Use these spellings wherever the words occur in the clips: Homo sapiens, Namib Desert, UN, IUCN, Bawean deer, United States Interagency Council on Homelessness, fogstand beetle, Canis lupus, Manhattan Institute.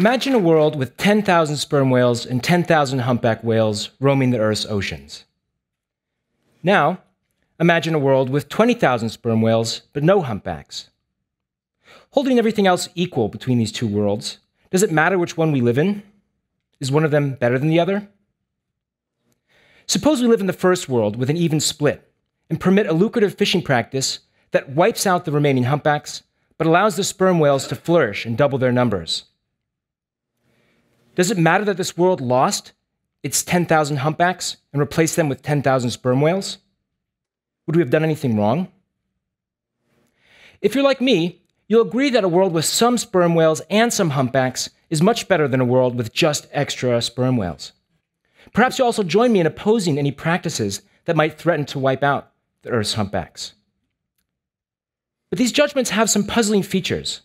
Imagine a world with 10,000 sperm whales and 10,000 humpback whales roaming the Earth's oceans. Now, imagine a world with 20,000 sperm whales, but no humpbacks. Holding everything else equal between these two worlds, does it matter which one we live in? Is one of them better than the other? Suppose we live in the first world with an even split and permit a lucrative fishing practice that wipes out the remaining humpbacks, but allows the sperm whales to flourish and double their numbers. Does it matter that this world lost its 10,000 humpbacks and replaced them with 10,000 sperm whales? Would we have done anything wrong? If you're like me, you'll agree that a world with some sperm whales and some humpbacks is much better than a world with just extra sperm whales. Perhaps you'll also join me in opposing any practices that might threaten to wipe out the Earth's humpbacks. But these judgments have some puzzling features.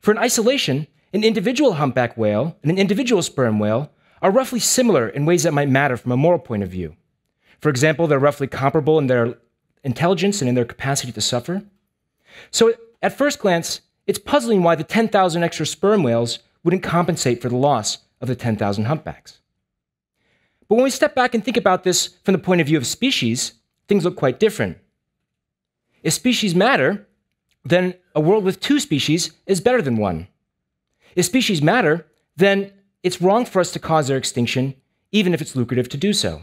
For in isolation, an individual humpback whale and an individual sperm whale are roughly similar in ways that might matter from a moral point of view. For example, they're roughly comparable in their intelligence and in their capacity to suffer. So at first glance, it's puzzling why the 10,000 extra sperm whales wouldn't compensate for the loss of the 10,000 humpbacks. But when we step back and think about this from the point of view of species, things look quite different. If species matter, then a world with two species is better than one. If species matter, then it's wrong for us to cause their extinction, even if it's lucrative to do so.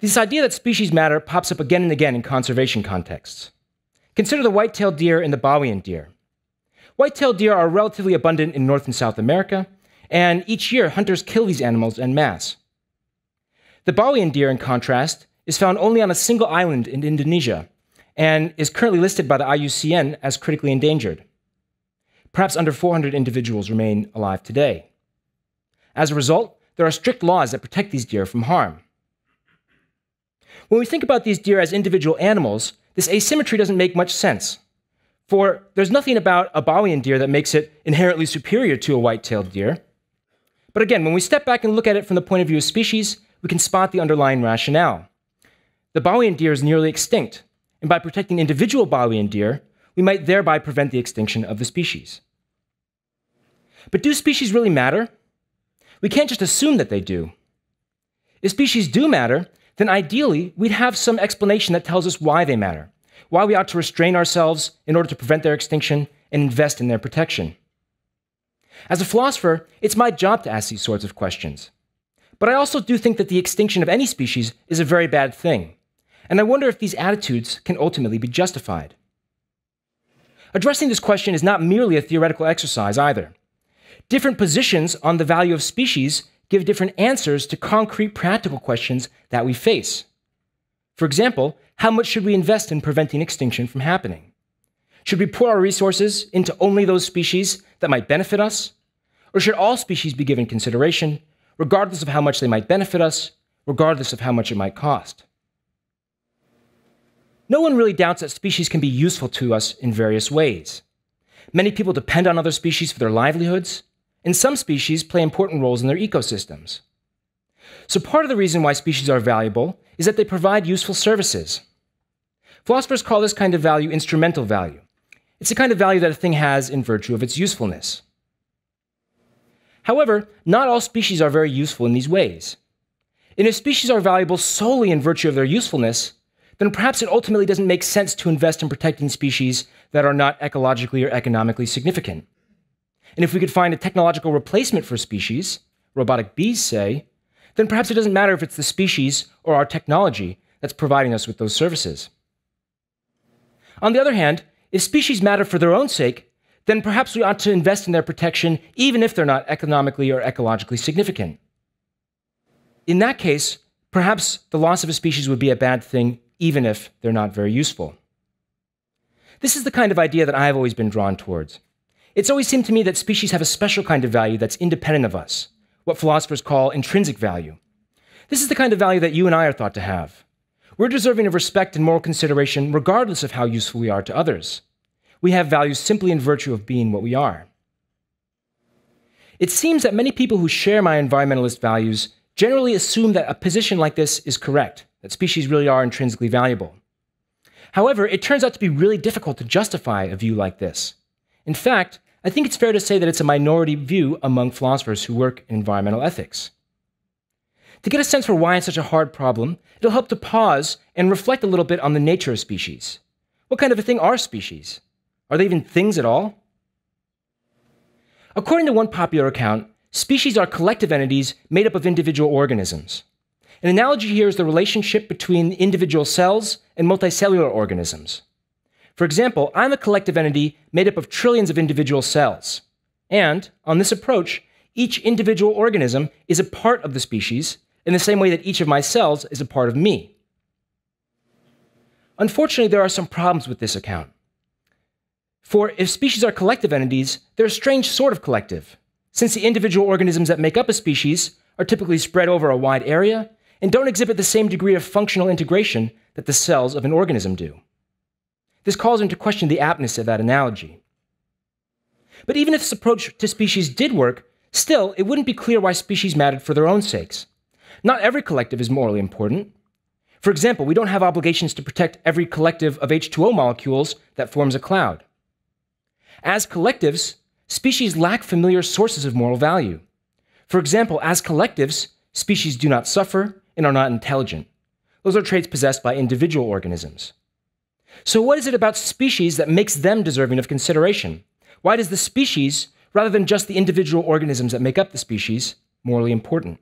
This idea that species matter pops up again and again in conservation contexts. Consider the white-tailed deer and the Bawean deer. White-tailed deer are relatively abundant in North and South America, and each year hunters kill these animals en masse. The Bawean deer, in contrast, is found only on a single island in Indonesia, and is currently listed by the IUCN as critically endangered. Perhaps under 400 individuals remain alive today. As a result, there are strict laws that protect these deer from harm. When we think about these deer as individual animals, this asymmetry doesn't make much sense. For there's nothing about a Bawean deer that makes it inherently superior to a white-tailed deer. But again, when we step back and look at it from the point of view of species, we can spot the underlying rationale. The Bawean deer is nearly extinct, and by protecting individual Bawean deer, we might thereby prevent the extinction of the species. But do species really matter? We can't just assume that they do. If species do matter, then ideally we'd have some explanation that tells us why they matter, why we ought to restrain ourselves in order to prevent their extinction and invest in their protection. As a philosopher, it's my job to ask these sorts of questions. But I also do think that the extinction of any species is a very bad thing. And I wonder if these attitudes can ultimately be justified. Addressing this question is not merely a theoretical exercise either. Different positions on the value of species give different answers to concrete practical questions that we face. For example, how much should we invest in preventing extinction from happening? Should we pour our resources into only those species that might benefit us? Or should all species be given consideration, regardless of how much they might benefit us, regardless of how much it might cost? No one really doubts that species can be useful to us in various ways. Many people depend on other species for their livelihoods, and some species play important roles in their ecosystems. So part of the reason why species are valuable is that they provide useful services. Philosophers call this kind of value instrumental value. It's the kind of value that a thing has in virtue of its usefulness. However, not all species are very useful in these ways. And if species are valuable solely in virtue of their usefulness, then perhaps it ultimately doesn't make sense to invest in protecting species that are not ecologically or economically significant. And if we could find a technological replacement for species, robotic bees say, then perhaps it doesn't matter if it's the species or our technology that's providing us with those services. On the other hand, if species matter for their own sake, then perhaps we ought to invest in their protection even if they're not economically or ecologically significant. In that case, perhaps the loss of a species would be a bad thing even if they're not very useful. This is the kind of idea that I've always been drawn towards. It's always seemed to me that species have a special kind of value that's independent of us, what philosophers call intrinsic value. This is the kind of value that you and I are thought to have. We're deserving of respect and moral consideration regardless of how useful we are to others. We have value simply in virtue of being what we are. It seems that many people who share my environmentalist values generally assume that a position like this is correct, that species really are intrinsically valuable. However, it turns out to be really difficult to justify a view like this. In fact, I think it's fair to say that it's a minority view among philosophers who work in environmental ethics. To get a sense for why it's such a hard problem, it'll help to pause and reflect a little bit on the nature of species. What kind of a thing are species? Are they even things at all? According to one popular account, species are collective entities made up of individual organisms. An analogy here is the relationship between individual cells and multicellular organisms. For example, I'm a collective entity made up of trillions of individual cells. And, on this approach, each individual organism is a part of the species in the same way that each of my cells is a part of me. Unfortunately, there are some problems with this account. For if species are collective entities, they're a strange sort of collective, since the individual organisms that make up a species are typically spread over a wide area and don't exhibit the same degree of functional integration that the cells of an organism do. This calls into question the aptness of that analogy. But even if this approach to species did work, still, it wouldn't be clear why species mattered for their own sakes. Not every collective is morally important. For example, we don't have obligations to protect every collective of H2O molecules that forms a cloud. As collectives, species lack familiar sources of moral value. For example, as collectives, species do not suffer and are not intelligent. Those are traits possessed by individual organisms. So what is it about species that makes them deserving of consideration? Why does the species, rather than just the individual organisms that make up the species, morally important?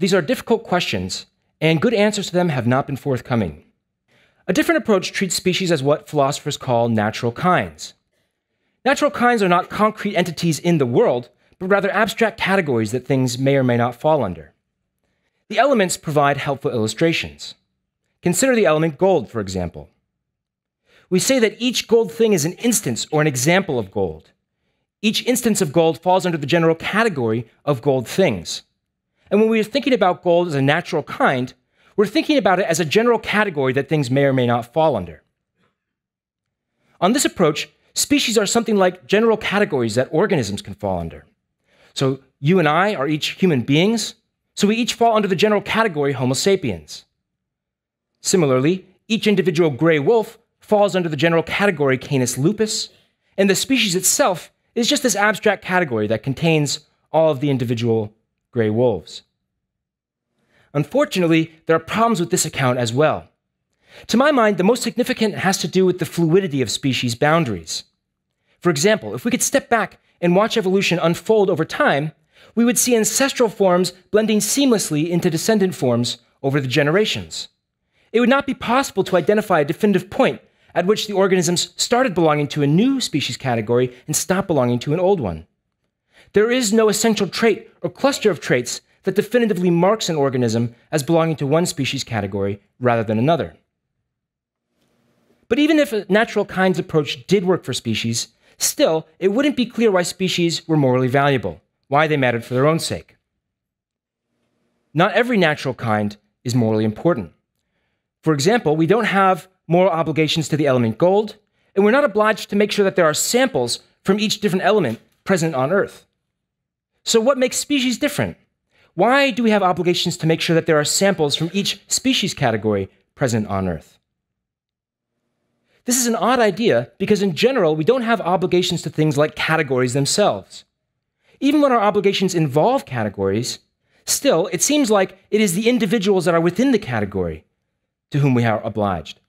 These are difficult questions, and good answers to them have not been forthcoming. A different approach treats species as what philosophers call natural kinds. Natural kinds are not concrete entities in the world, but rather abstract categories that things may or may not fall under. The elements provide helpful illustrations. Consider the element gold, for example. We say that each gold thing is an instance or an example of gold. Each instance of gold falls under the general category of gold things. And when we are thinking about gold as a natural kind, we're thinking about it as a general category that things may or may not fall under. On this approach, species are something like general categories that organisms can fall under. So you and I are each human beings, so we each fall under the general category Homo sapiens. Similarly, each individual gray wolf falls under the general category Canis lupus, and the species itself is just this abstract category that contains all of the individual gray wolves. Unfortunately, there are problems with this account as well. To my mind, the most significant has to do with the fluidity of species boundaries. For example, if we could step back and watch evolution unfold over time, we would see ancestral forms blending seamlessly into descendant forms over the generations. It would not be possible to identify a definitive point at which the organisms started belonging to a new species category and stopped belonging to an old one. There is no essential trait or cluster of traits that definitively marks an organism as belonging to one species category rather than another. But even if a natural kinds approach did work for species, still, it wouldn't be clear why species were morally valuable, why they mattered for their own sake. Not every natural kind is morally important. For example, we don't have moral obligations to the element gold, and we're not obliged to make sure that there are samples from each different element present on Earth. So what makes species different? Why do we have obligations to make sure that there are samples from each species category present on Earth? This is an odd idea because, in general, we don't have obligations to things like categories themselves. Even when our obligations involve categories, still, it seems like it is the individuals that are within the category to whom we are obliged.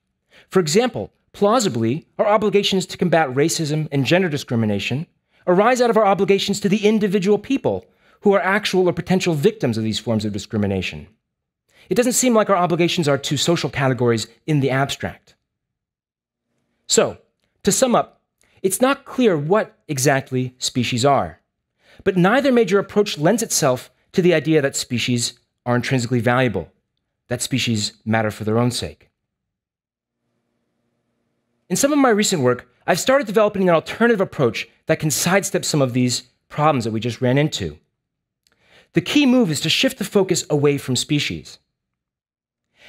For example, plausibly, our obligations to combat racism and gender discrimination arise out of our obligations to the individual people who are actual or potential victims of these forms of discrimination. It doesn't seem like our obligations are to social categories in the abstract. So, to sum up, it's not clear what exactly species are, but neither major approach lends itself to the idea that species are intrinsically valuable, that species matter for their own sake. In some of my recent work, I've started developing an alternative approach that can sidestep some of these problems that we just ran into. The key move is to shift the focus away from species.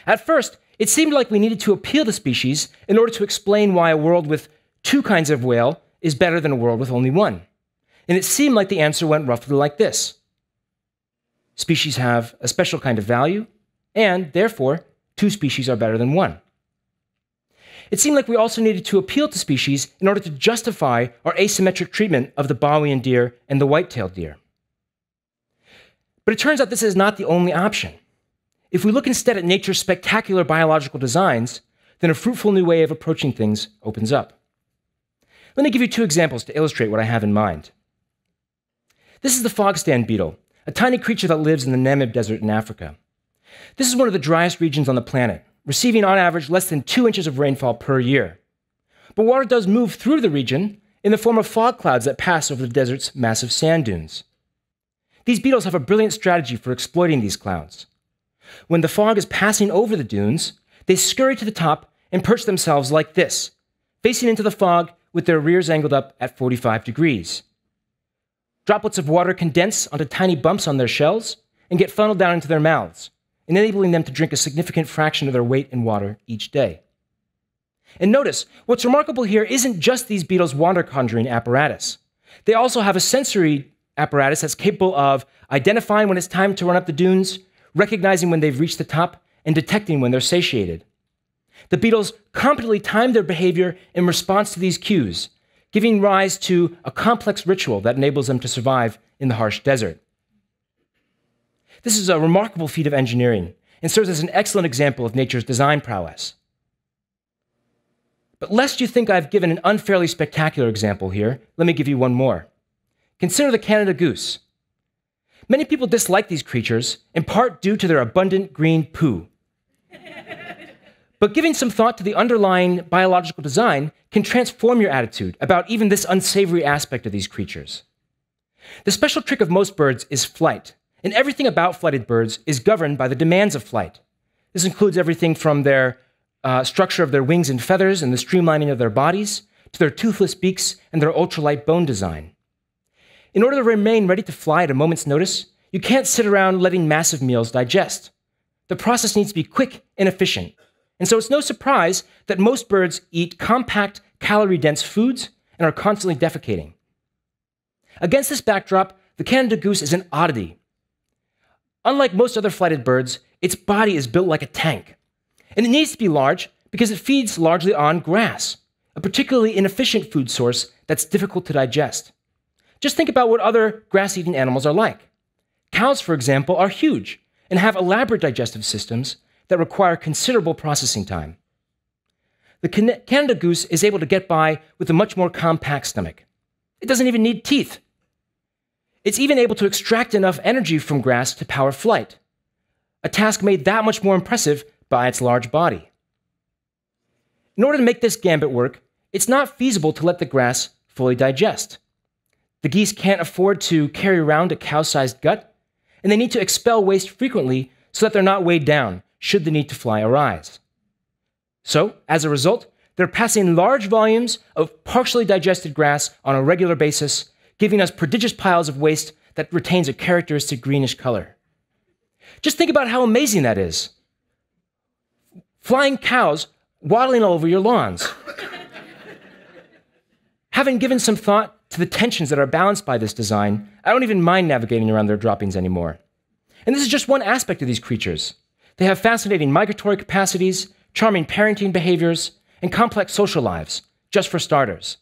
At first, it seemed like we needed to appeal to species in order to explain why a world with two kinds of whale is better than a world with only one. And it seemed like the answer went roughly like this. Species have a special kind of value, and therefore, two species are better than one. it seemed like we also needed to appeal to species in order to justify our asymmetric treatment of the Bawean deer and the white-tailed deer. But it turns out this is not the only option. If we look instead at nature's spectacular biological designs, then a fruitful new way of approaching things opens up. Let me give you two examples to illustrate what I have in mind. This is the fogstand beetle, a tiny creature that lives in the Namib Desert in Africa. This is one of the driest regions on the planet, receiving on average less than 2 inches of rainfall per year. But water does move through the region in the form of fog clouds that pass over the desert's massive sand dunes. These beetles have a brilliant strategy for exploiting these clouds. When the fog is passing over the dunes, they scurry to the top and perch themselves like this, facing into the fog with their rears angled up at 45 degrees. Droplets of water condense onto tiny bumps on their shells and get funneled down into their mouths, enabling them to drink a significant fraction of their weight in water each day. And notice, what's remarkable here isn't just these beetles' water conjuring apparatus. They also have a sensory apparatus that's capable of identifying when it's time to run up the dunes, recognizing when they've reached the top, and detecting when they're satiated. The beetles competently time their behavior in response to these cues, giving rise to a complex ritual that enables them to survive in the harsh desert. This is a remarkable feat of engineering and serves as an excellent example of nature's design prowess. But lest you think I've given an unfairly spectacular example here, let me give you one more. Consider the Canada goose. Many people dislike these creatures, in part due to their abundant green poo. But giving some thought to the underlying biological design can transform your attitude about even this unsavory aspect of these creatures. The special trick of most birds is flight, and everything about flighted birds is governed by the demands of flight. This includes everything from their structure of their wings and feathers and the streamlining of their bodies, to their toothless beaks and their ultralight bone design. In order to remain ready to fly at a moment's notice, you can't sit around letting massive meals digest. The process needs to be quick and efficient. And so it's no surprise that most birds eat compact, calorie-dense foods and are constantly defecating. Against this backdrop, the Canada goose is an oddity. Unlike most other flighted birds, its body is built like a tank. And it needs to be large because it feeds largely on grass, a particularly inefficient food source that's difficult to digest. Just think about what other grass-eating animals are like. Cows, for example, are huge and have elaborate digestive systems that require considerable processing time. The Canada goose is able to get by with a much more compact stomach. It doesn't even need teeth. It's even able to extract enough energy from grass to power flight, a task made that much more impressive by its large body. In order to make this gambit work, it's not feasible to let the grass fully digest. The geese can't afford to carry around a cow-sized gut, and they need to expel waste frequently so that they're not weighed down should the need to fly arise. So, as a result, they're passing large volumes of partially digested grass on a regular basis, giving us prodigious piles of waste that retains a characteristic greenish color. Just think about how amazing that is. Flying cows waddling all over your lawns. Having given some thought to the tensions that are balanced by this design, I don't even mind navigating around their droppings anymore. And this is just one aspect of these creatures. They have fascinating migratory capacities, charming parenting behaviors, and complex social lives, just for starters.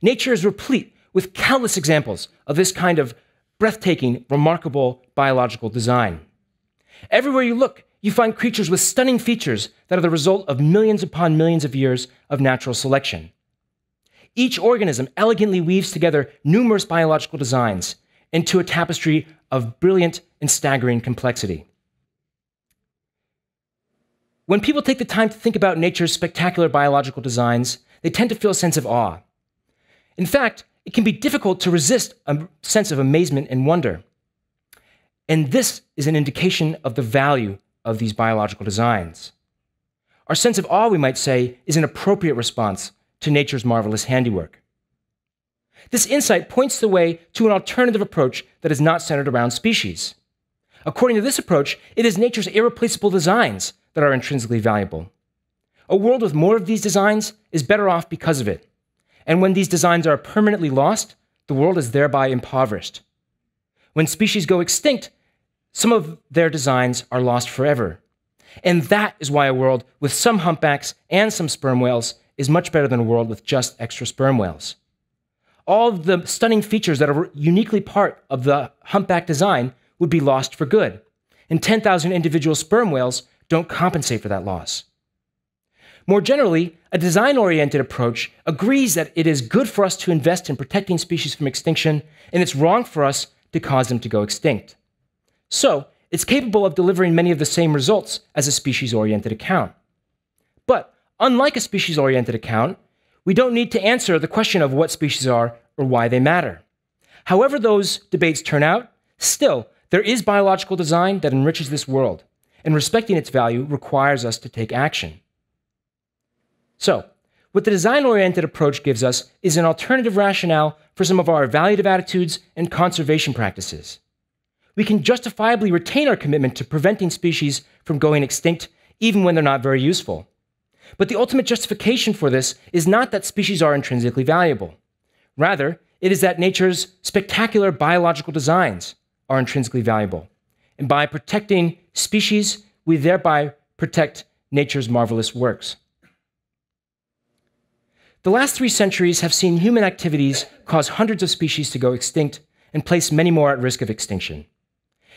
Nature is replete with countless examples of this kind of breathtaking, remarkable biological design. Everywhere you look, you find creatures with stunning features that are the result of millions upon millions of years of natural selection. Each organism elegantly weaves together numerous biological designs into a tapestry of brilliant and staggering complexity. When people take the time to think about nature's spectacular biological designs, they tend to feel a sense of awe. In fact, it can be difficult to resist a sense of amazement and wonder. And this is an indication of the value of these biological designs. Our sense of awe, we might say, is an appropriate response to nature's marvelous handiwork. This insight points the way to an alternative approach that is not centered around species. According to this approach, it is nature's irreplaceable designs that are intrinsically valuable. A world with more of these designs is better off because of it. And when these designs are permanently lost, the world is thereby impoverished. When species go extinct, some of their designs are lost forever. And that is why a world with some humpbacks and some sperm whales is much better than a world with just extra sperm whales. All of the stunning features that are uniquely part of the humpback design would be lost for good, and 10,000 individual sperm whales don't compensate for that loss. More generally, a design-oriented approach agrees that it is good for us to invest in protecting species from extinction, and it's wrong for us to cause them to go extinct. So, it's capable of delivering many of the same results as a species-oriented account. But, unlike a species-oriented account, we don't need to answer the question of what species are or why they matter. However those debates turn out, still, there is biological design that enriches this world, and respecting its value requires us to take action. So, what the design-oriented approach gives us is an alternative rationale for some of our evaluative attitudes and conservation practices. We can justifiably retain our commitment to preventing species from going extinct even when they're not very useful. But the ultimate justification for this is not that species are intrinsically valuable. Rather, it is that nature's spectacular biological designs are intrinsically valuable. And by protecting species, we thereby protect nature's marvelous works. The last 3 centuries have seen human activities cause hundreds of species to go extinct and place many more at risk of extinction.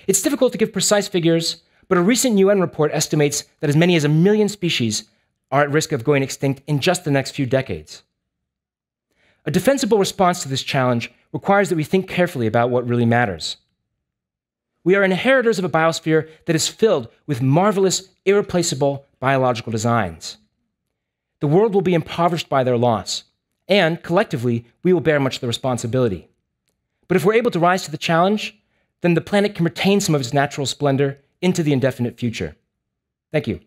It's difficult to give precise figures, but a recent UN report estimates that as many as 1 million species are at risk of going extinct in just the next few decades. A defensible response to this challenge requires that we think carefully about what really matters. We are inheritors of a biosphere that is filled with marvelous, irreplaceable biological designs. The world will be impoverished by their loss, and, collectively, we will bear much of the responsibility. But if we're able to rise to the challenge, then the planet can retain some of its natural splendor into the indefinite future. Thank you.